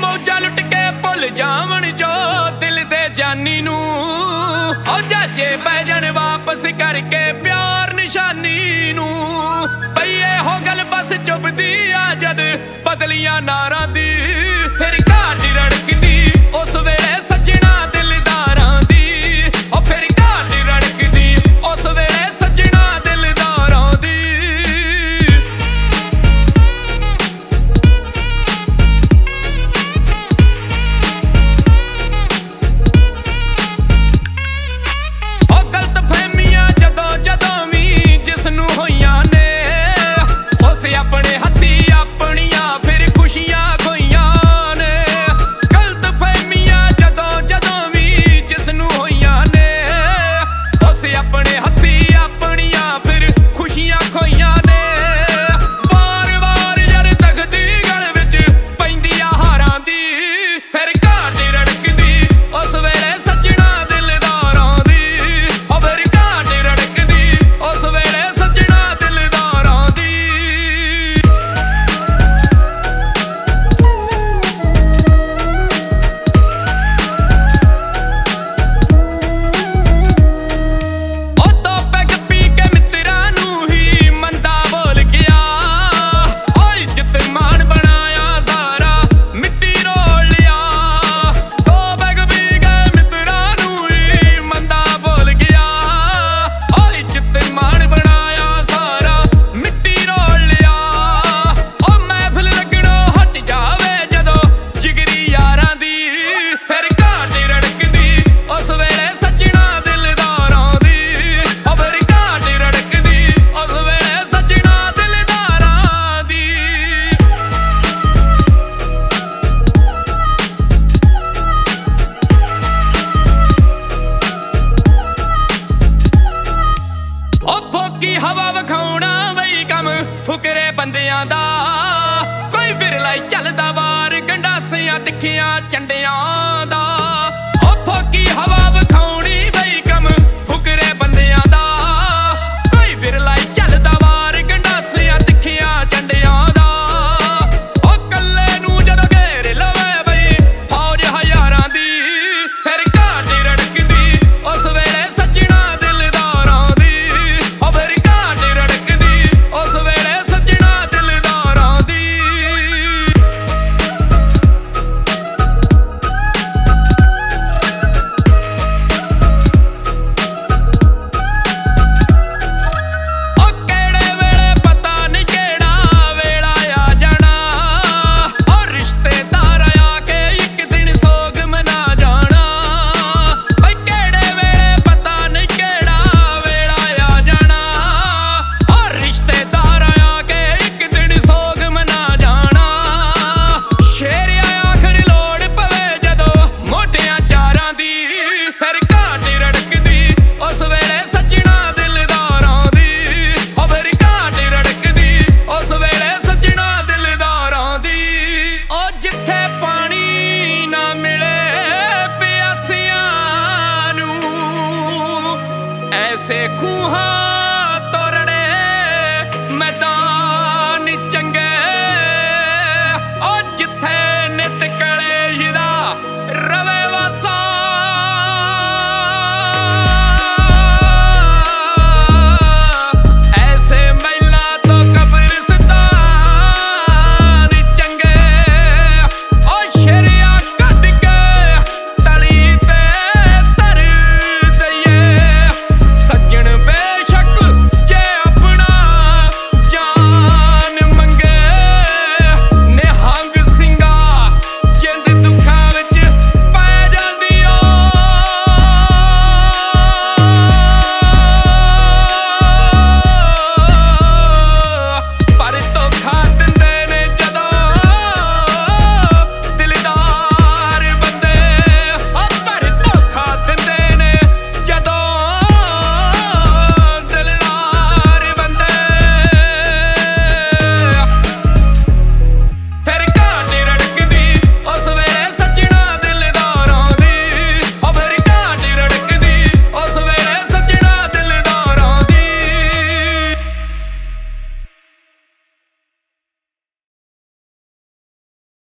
मौजा लुट के भुल जावन जो दिल दे जानी नू ओ जाचे बैजन वापस करके प्यार निशानी नू पईए हो गल बस चुभदी आ जद बदलियां नारा दी फिर घाट रड़कदी उस वेले सजना दिलदारां दी ओ फिर घाट रड़कदी उस वेले सजना दिलदारां दी। चलदा वार गंडासियां तिखियां चंडियां